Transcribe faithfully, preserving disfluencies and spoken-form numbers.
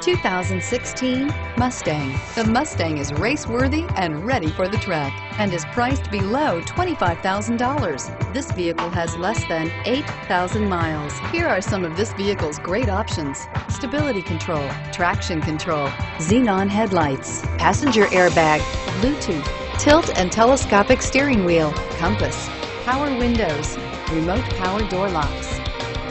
two thousand sixteen Mustang. The Mustang is race-worthy and ready for the track and is priced below twenty-five thousand dollars. This vehicle has less than eight thousand miles. Here are some of this vehicle's great options: stability control, traction control, xenon headlights, passenger airbag, Bluetooth, tilt and telescopic steering wheel, compass, power windows, remote power door locks,